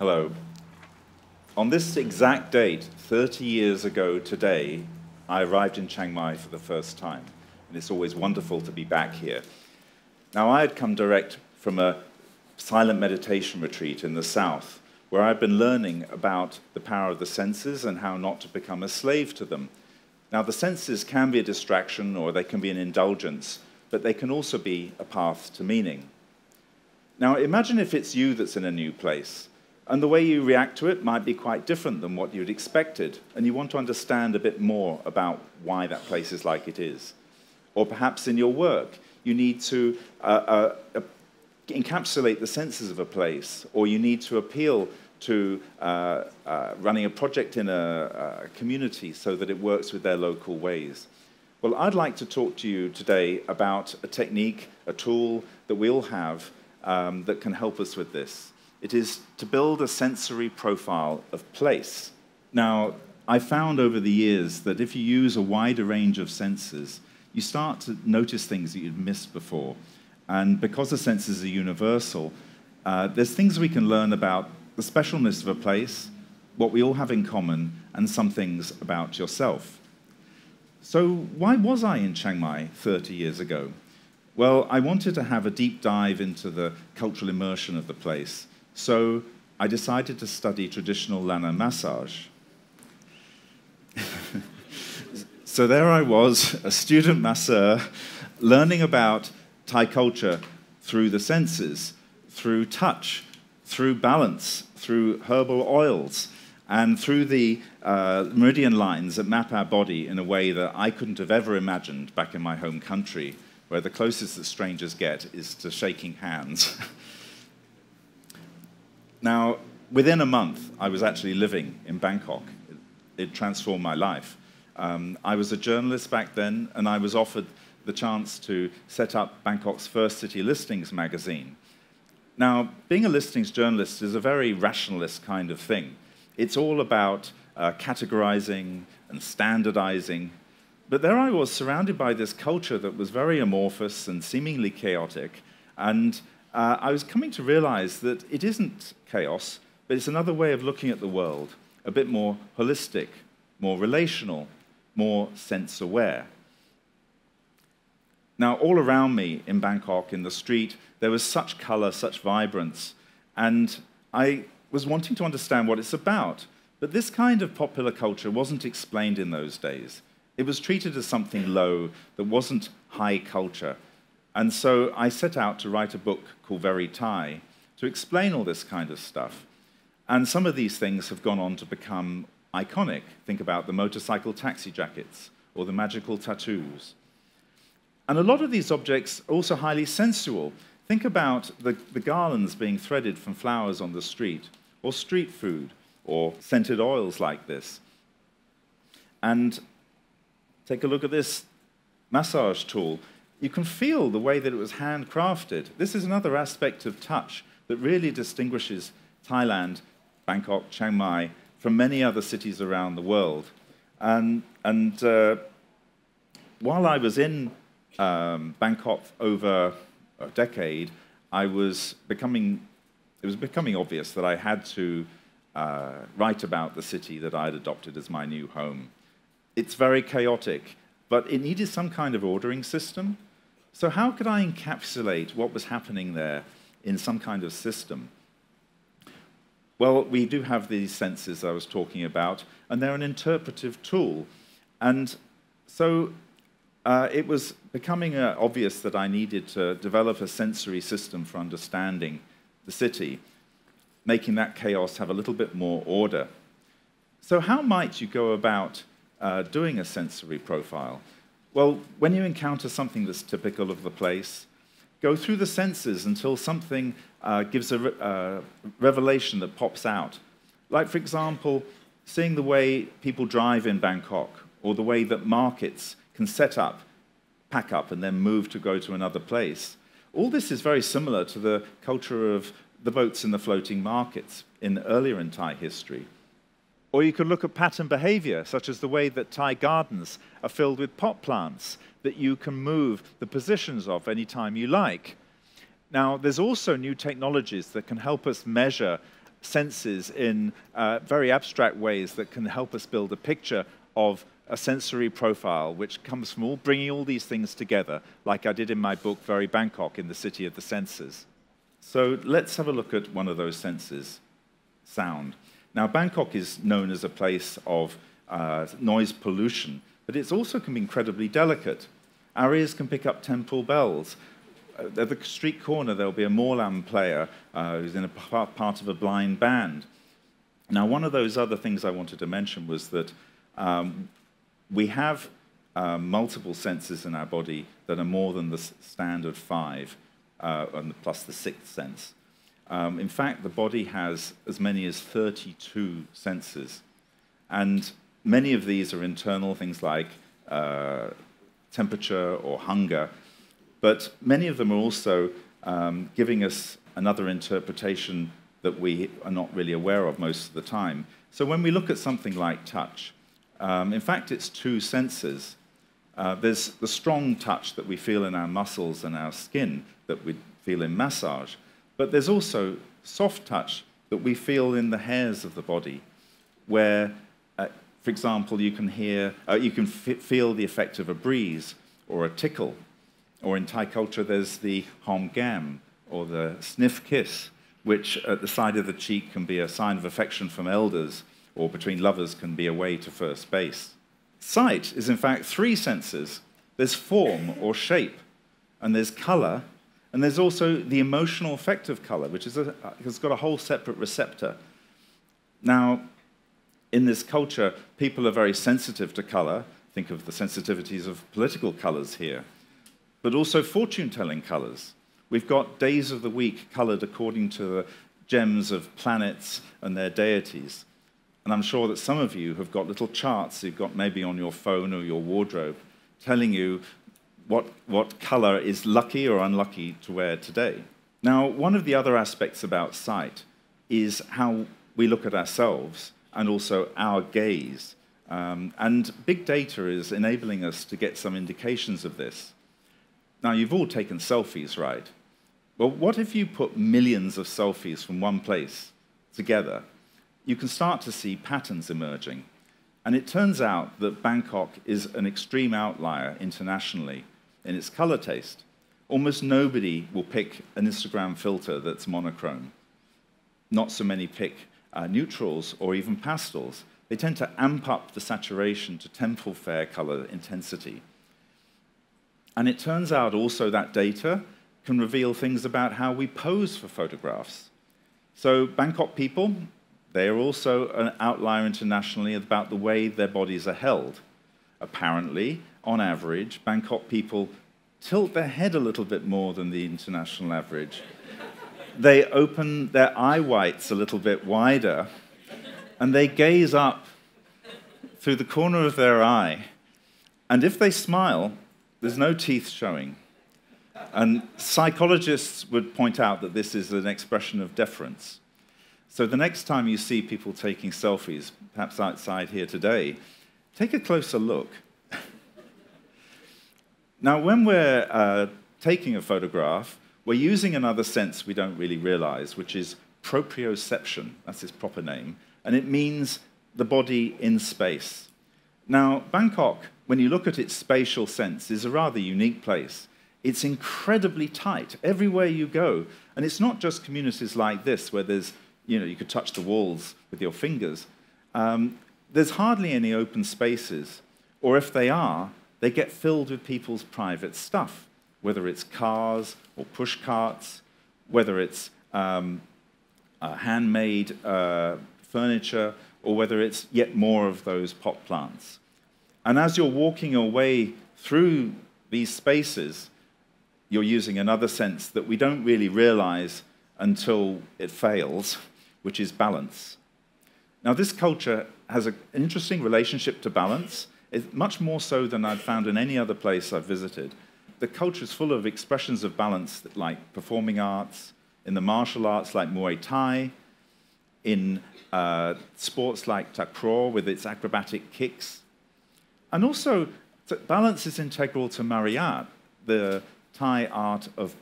Hello. On this exact date, 30 years ago today, I arrived in Chiang Mai for the first time. And it's always wonderful to be back here. Now, I had come direct from a silent meditation retreat in the south, where I've been learning about the power of the senses and how not to become a slave to them. Now, the senses can be a distraction or they can be an indulgence, but they can also be a path to meaning. Now, imagine if it's you that's in a new place, and the way you react to it might be quite different than what you'd expected, and you want to understand a bit more about why that place is like it is. Or perhaps in your work, you need to encapsulate the senses of a place, or you need to appeal to running a project in a community so that it works with their local ways. Well, I'd like to talk to you today about a technique, a tool that we all have that can help us with this. It is to build a sensory profile of place. Now, I found over the years that if you use a wider range of senses, you start to notice things that you'd missed before. And because the senses are universal, there's things we can learn about the specialness of a place, what we all have in common, and some things about yourself. So why was I in Chiang Mai 30 years ago? Well, I wanted to have a deep dive into the cultural immersion of the place. So I decided to study traditional Lanna massage. So there I was, a student masseur, learning about Thai culture through the senses, through touch, through balance, through herbal oils, and through the meridian lines that map our body in a way that I couldn't have ever imagined back in my home country, where the closest that strangers get is to shaking hands. Now, within a month, I was actually living in Bangkok. It transformed my life. I was a journalist back then, and I was offered the chance to set up Bangkok's first city listings magazine. Now, being a listings journalist is a very rationalist kind of thing. It's all about categorizing and standardizing. But there I was, surrounded by this culture that was very amorphous and seemingly chaotic. And I was coming to realize that it isn't chaos, but it's another way of looking at the world, a bit more holistic, more relational, more sense-aware. Now, all around me in Bangkok, in the street, there was such color, such vibrance, and I was wanting to understand what it's about. But this kind of popular culture wasn't explained in those days. It was treated as something low that wasn't high culture. And so I set out to write a book called Very Thai to explain all this kind of stuff. And some of these things have gone on to become iconic. Think about the motorcycle taxi jackets or the magical tattoos. And a lot of these objects are also highly sensual. Think about the garlands being threaded from flowers on the street, or street food, or scented oils like this. And take a look at this massage tool. You can feel the way that it was handcrafted. This is another aspect of touch that really distinguishes Thailand, Bangkok, Chiang Mai, from many other cities around the world. And while I was in Bangkok over a decade, it was becoming obvious that I had to write about the city that I had adopted as my new home. It's very chaotic, but it needed some kind of ordering system. So how could I encapsulate what was happening there in some kind of system? Well, we do have these senses I was talking about, and they're an interpretive tool. And so it was becoming obvious that I needed to develop a sensory system for understanding the city, making that chaos have a little bit more order. So how might you go about doing a sensory profile? Well, when you encounter something that's typical of the place, go through the senses until something gives a revelation that pops out. Like, for example, seeing the way people drive in Bangkok, or the way that markets can set up, pack up, and then move to go to another place. All this is very similar to the culture of the boats in the floating markets earlier in Thai history. Or you could look at pattern behavior, such as the way that Thai gardens are filled with pot plants that you can move the positions of any time you like. Now, there's also new technologies that can help us measure senses in very abstract ways that can help us build a picture of a sensory profile, which comes from bringing all these things together, like I did in my book, Very Bangkok in the City of the Senses. So let's have a look at one of those senses, sound. Now, Bangkok is known as a place of noise pollution, but it also can be incredibly delicate. Our ears can pick up temple bells. At the street corner, there'll be a morlam player who's in a part of a blind band. Now, one of those other things I wanted to mention was that we have multiple senses in our body that are more than the standard five, and plus the sixth sense. In fact, the body has as many as 32 senses. And many of these are internal, things like temperature or hunger. But many of them are also giving us another interpretation that we are not really aware of most of the time. So when we look at something like touch, in fact, it's two senses. There's the strong touch that we feel in our muscles and our skin that we feel in massage. But there's also soft touch that we feel in the hairs of the body, where, for example, you can hear, you can feel the effect of a breeze or a tickle. Or in Thai culture, there's the hom gam, or the sniff kiss, which at the side of the cheek can be a sign of affection from elders, or between lovers can be a way to first base. Sight is, in fact, three senses. There's form, or shape, and there's color, and there's also the emotional effect of color, which is has got a whole separate receptor. Now, in this culture, people are very sensitive to color. Think of the sensitivities of political colors here. But also fortune-telling colors. We've got days of the week colored according to the gems of planets and their deities. And I'm sure that some of you have got little charts you've got maybe on your phone or your wardrobe telling you what color is lucky or unlucky to wear today. Now, one of the other aspects about sight is how we look at ourselves and also our gaze. And big data is enabling us to get some indications of this. Now, you've all taken selfies, right? Well, what if you put millions of selfies from one place together? You can start to see patterns emerging. And it turns out that Bangkok is an extreme outlier internationally in its color taste. Almost nobody will pick an Instagram filter that's monochrome. Not so many pick neutrals or even pastels. They tend to amp up the saturation to temple fair color intensity. And it turns out also that data can reveal things about how we pose for photographs. So Bangkok people, they are also an outlier internationally about the way their bodies are held. Apparently, on average, Bangkok people tilt their head a little bit more than the international average. They open their eye whites a little bit wider, and they gaze up through the corner of their eye. And if they smile, there's no teeth showing. And psychologists would point out that this is an expression of deference. So the next time you see people taking selfies, perhaps outside here today, take a closer look. Now, when we're taking a photograph, we're using another sense we don't really realize, which is proprioception. That's its proper name. And it means the body in space. Now, Bangkok, when you look at its spatial sense, is a rather unique place. It's incredibly tight everywhere you go. And it's not just communities like this where there's, you know, you could touch the walls with your fingers. There's hardly any open spaces. Or if they are, they get filled with people's private stuff, whether it's cars or push carts, whether it's handmade furniture, or whether it's yet more of those pot plants. And as you're walking your way through these spaces, you're using another sense that we don't really realize until it fails, which is balance. Now, this culture has an interesting relationship to balance. It's much more so than I've found in any other place I've visited. The culture is full of expressions of balance, like performing arts, in the martial arts like Muay Thai, in sports like Takraw with its acrobatic kicks. And also, balance is integral to Mariat, the Thai art of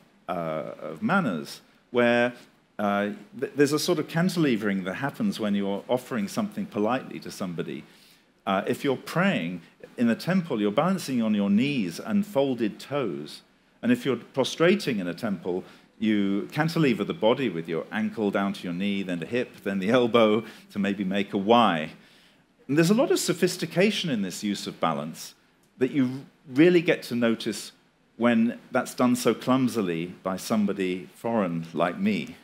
manners, where there's a sort of cantilevering that happens when you're offering something politely to somebody. If you're praying in the temple, you're balancing on your knees and folded toes. And if you're prostrating in a temple, you cantilever the body with your ankle down to your knee, then the hip, then the elbow, to maybe make a Y. And there's a lot of sophistication in this use of balance that you really get to notice when that's done so clumsily by somebody foreign like me.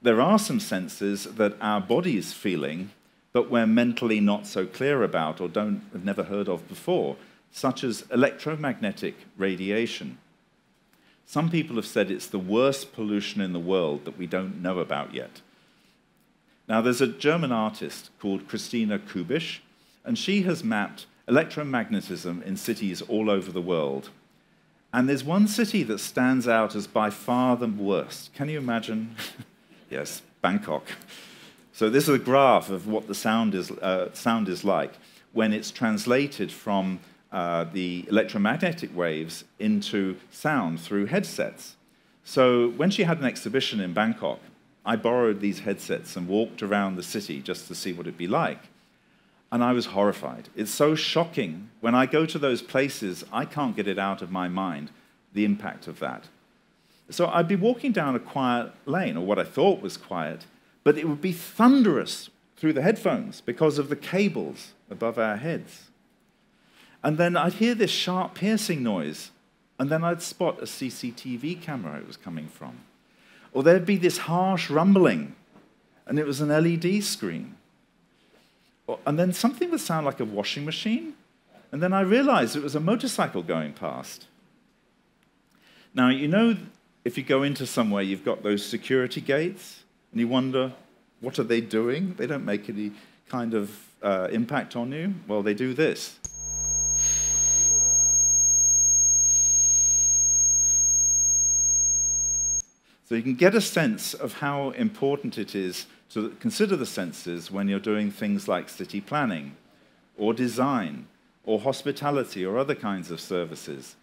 There are some senses that our body's feeling, but we're mentally not so clear about or have never heard of before, such as electromagnetic radiation. Some people have said it's the worst pollution in the world that we don't know about yet. Now, there's a German artist called Christina Kubisch, and she has mapped electromagnetism in cities all over the world. And there's one city that stands out as by far the worst. Can you imagine? Yes, Bangkok. So this is a graph of what the sound is like when it's translated from the electromagnetic waves into sound through headsets. So when she had an exhibition in Bangkok, I borrowed these headsets and walked around the city just to see what it'd be like. And I was horrified. It's so shocking. When I go to those places, I can't get it out of my mind, the impact of that. So I'd be walking down a quiet lane, or what I thought was quiet, but it would be thunderous through the headphones because of the cables above our heads. And then I'd hear this sharp piercing noise, and then I'd spot a CCTV camera it was coming from. Or there'd be this harsh rumbling, and it was an LED screen. And then something would sound like a washing machine, and then I realized it was a motorcycle going past. Now, you know, if you go into somewhere, you've got those security gates, and you wonder, what are they doing? They don't make any kind of impact on you. Well, they do this. So you can get a sense of how important it is to consider the senses when you're doing things like city planning, or design, or hospitality, or other kinds of services.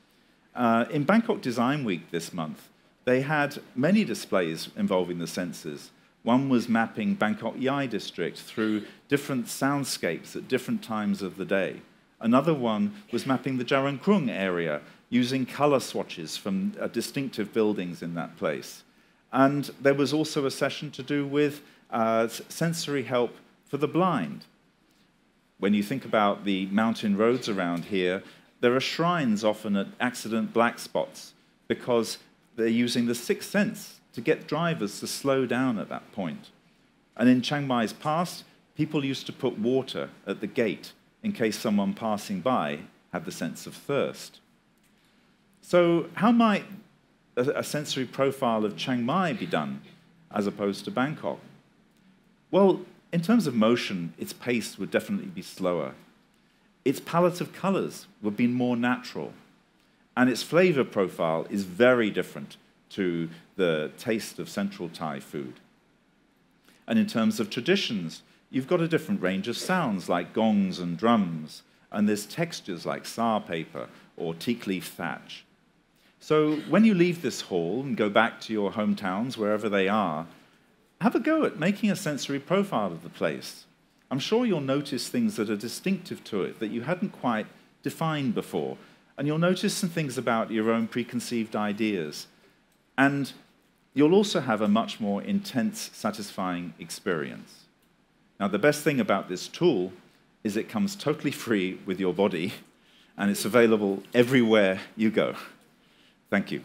In Bangkok Design Week this month, they had many displays involving the senses. One was mapping Bangkok Yai district through different soundscapes at different times of the day. Another one was mapping the Charoen Krung area using color swatches from distinctive buildings in that place. And there was also a session to do with sensory help for the blind. When you think about the mountain roads around here, there are shrines often at accident black spots because they're using the sixth sense to get drivers to slow down at that point. And in Chiang Mai's past, people used to put water at the gate in case someone passing by had the sense of thirst. So how might a sensory profile of Chiang Mai be done, as opposed to Bangkok? Well, in terms of motion, its pace would definitely be slower. Its palette of colors would be more natural. And its flavor profile is very different to the taste of central Thai food. And in terms of traditions, you've got a different range of sounds, like gongs and drums. And there's textures like sar paper or teak leaf thatch. So when you leave this hall and go back to your hometowns, wherever they are, have a go at making a sensory profile of the place. I'm sure you'll notice things that are distinctive to it that you hadn't quite defined before. And you'll notice some things about your own preconceived ideas. And you'll also have a much more intense, satisfying experience. Now, the best thing about this tool is it comes totally free with your body, and it's available everywhere you go. Thank you.